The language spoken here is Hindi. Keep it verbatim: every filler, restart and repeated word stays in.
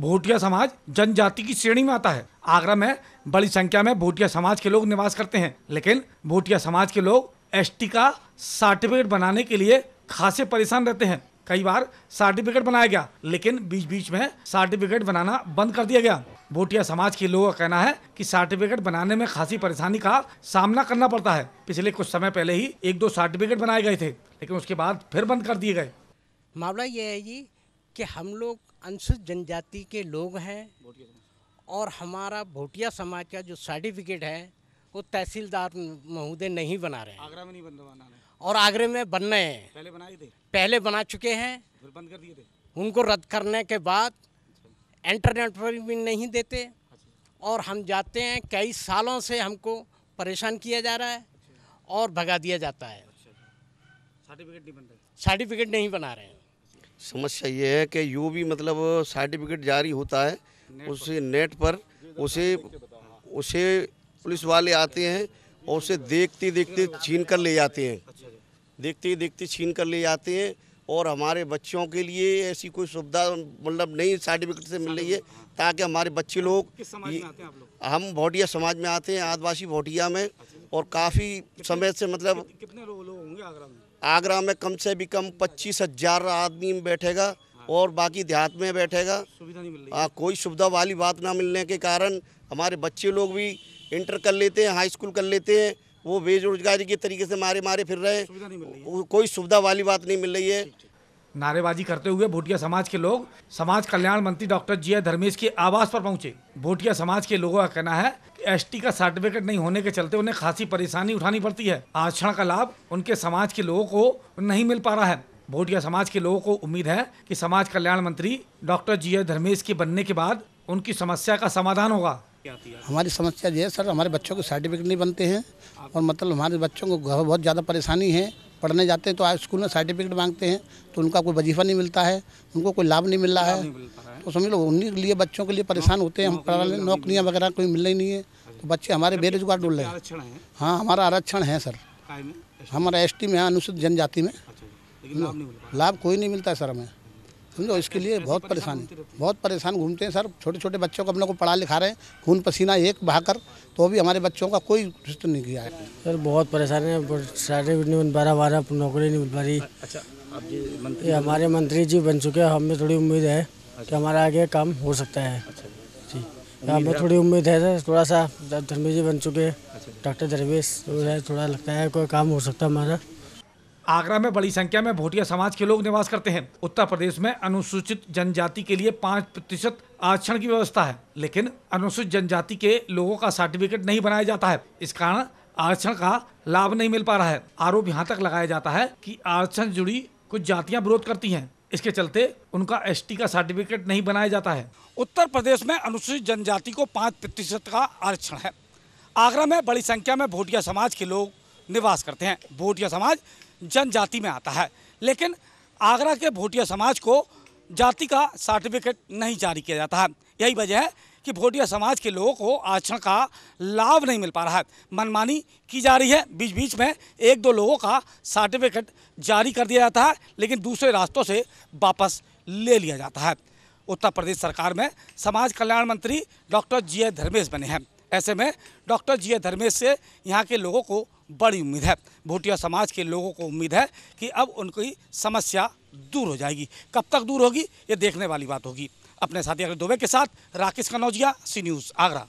भोटिया समाज जनजाति की श्रेणी में आता है। आगरा में बड़ी संख्या में भोटिया समाज के लोग निवास करते हैं, लेकिन भोटिया समाज के लोग एसटी का सर्टिफिकेट बनाने के लिए खासे परेशान रहते हैं। कई बार सर्टिफिकेट बनाया गया, लेकिन बीच बीच में सर्टिफिकेट बनाना बंद कर दिया गया। भोटिया समाज के लोगों का कहना है कि सर्टिफिकेट बनाने में खासी परेशानी का सामना करना पड़ता है। पिछले कुछ समय पहले ही एक दो सर्टिफिकेट बनाए गए थे, लेकिन उसके बाद फिर बंद कर दिए गए। मामला ये है जी कि हम लोग अनुसूचित जनजाति के लोग हैं और हमारा भोटिया समाज का जो सर्टिफिकेट है वो तहसीलदार महोदय नहीं बना रहे हैं। आगरा में नहीं बन रहा है और आगरे में बन रहे हैं। पहले बनाए थे, पहले बना चुके हैं, फिर बंद कर दिए थे। उनको रद्द करने के बाद इंटरनेट पर भी नहीं देते और हम जाते हैं। कई सालों से हमको परेशान किया जा रहा है और भगा दिया जाता है। सर्टिफिकेट नहीं बन रहे, सर्टिफिकेट नहीं बना रहे हैं। समस्या ये है कि यू भी मतलब सर्टिफिकेट जारी होता है, उसे नेट पर उसे उसे पुलिस वाले आते हैं और उसे देखते देखते छीन कर ले जाते हैं, देखते देखते छीन कर ले जाते हैं। और हमारे बच्चों के लिए ऐसी कोई सुविधा मतलब नहीं सर्टिफिकेट से मिल रही है, ताकि हमारे बच्चे लोग, हम भोटिया समाज में आते हैं, आदिवासी भोटिया में, और काफ़ी समय से मतलब कितने लोग होंगे आगरा में? आगरा में कम से भी कम पच्चीस हजार आदमी बैठेगा और बाकी देहात में बैठेगा। सुविधा नहीं मिल रही। हाँ, कोई सुविधा वाली बात ना मिलने के कारण हमारे बच्चे लोग भी इंटर कर लेते हैं, हाई स्कूल कर लेते हैं, वो बेरोजगारी के तरीके से मारे मारे फिर रहे हैं। कोई सुविधा वाली बात नहीं मिल रही है। नारेबाजी करते हुए भोटिया समाज के लोग समाज कल्याण मंत्री डॉक्टर जी ए धर्मेश के आवास पर पहुंचे। भोटिया समाज के लोगों का कहना है कि एसटी का सर्टिफिकेट नहीं होने के चलते उन्हें खासी परेशानी उठानी पड़ती है। आरक्षण का लाभ उनके समाज के लोगों को नहीं मिल पा रहा है। भोटिया समाज के लोगों को उम्मीद है कि समाज कल्याण मंत्री डॉक्टर जी ए धर्मेश के बनने के बाद उनकी समस्या का समाधान होगा। हमारी समस्या ये है सर, हमारे बच्चों को सर्टिफिकेट नहीं बनते हैं और मतलब हमारे बच्चों को बहुत ज़्यादा परेशानी है। पढ़ने जाते हैं तो आज स्कूल में सर्टिफिकेट मांगते हैं तो उनका कोई वजीफा नहीं मिलता है, उनको कोई लाभ नहीं मिल रहा है। तो समझ लो उन्हीं के लिए बच्चों के लिए परेशान होते हैं। हम नौकरियाँ वगैरह कोई मिल रही नहीं है तो बच्चे हमारे बेरोजगार डूब रहे हैं। हाँ, हमारा आरक्षण है सर, हमारा एस टी में है, अनुसूचित जनजाति में। लाभ कोई नहीं मिलता है सर हमें, समझो। इसके लिए बहुत परेशान बहुत परेशान घूमते हैं सर। छोटे छोटे बच्चों को अपने को पढ़ा लिखा रहे हैं, खून पसीना एक बहाकर, तो भी हमारे बच्चों का कोई रिश्त नहीं किया है सर। बहुत परेशान है, साढ़े बारह बारह नौकरी नहीं मिल पा रही। अच्छा, आप जी मंत्री, ये हमारे मंत्री जी बन चुके हैं, हमें थोड़ी उम्मीद है कि हमारा आगे काम हो सकता है। जी, हमें थोड़ी उम्मीद है सर। थोड़ा सा धर्मेश जी बन चुके हैं, डॉक्टर धर्मेश, थोड़ा लगता है कोई काम हो सकता है हमारा। आगरा में बड़ी संख्या में भोटिया समाज के लोग निवास करते हैं। उत्तर प्रदेश में अनुसूचित जनजाति के लिए पाँच प्रतिशत आरक्षण की व्यवस्था है, लेकिन अनुसूचित जनजाति के लोगों का सर्टिफिकेट नहीं बनाया जाता है। इस कारण आरक्षण का लाभ नहीं मिल पा रहा है। आरोप यहाँ तक लगाया जाता है कि आरक्षण से जुड़ी कुछ जातियाँ विरोध करती हैं, इसके चलते उनका एस टी का सर्टिफिकेट नहीं बनाया जाता है। उत्तर प्रदेश में अनुसूचित जनजाति को पाँच प्रतिशत का आरक्षण है। आगरा में बड़ी संख्या में भोटिया समाज के लोग निवास करते हैं। भोटिया समाज जनजाति में आता है, लेकिन आगरा के भोटिया समाज को जाति का सर्टिफिकेट नहीं जारी किया जाता है। यही वजह है कि भोटिया समाज के लोगों को आरक्षण का लाभ नहीं मिल पा रहा है। मनमानी की जा रही है, बीच बीच में एक दो लोगों का सर्टिफिकेट जारी कर दिया जाता है, लेकिन दूसरे रास्तों से वापस ले लिया जाता है। उत्तर प्रदेश सरकार में समाज कल्याण मंत्री डॉक्टर जी ए धर्मेश बने हैं। ऐसे में डॉक्टर जी ए धर्मेश से यहाँ के लोगों को बड़ी उम्मीद है। भोटिया समाज के लोगों को उम्मीद है कि अब उनकी समस्या दूर हो जाएगी। कब तक दूर होगी, ये देखने वाली बात होगी। अपने साथी अखिलेश दुबे के साथ राकेश कनौजिया, सी न्यूज़ आगरा।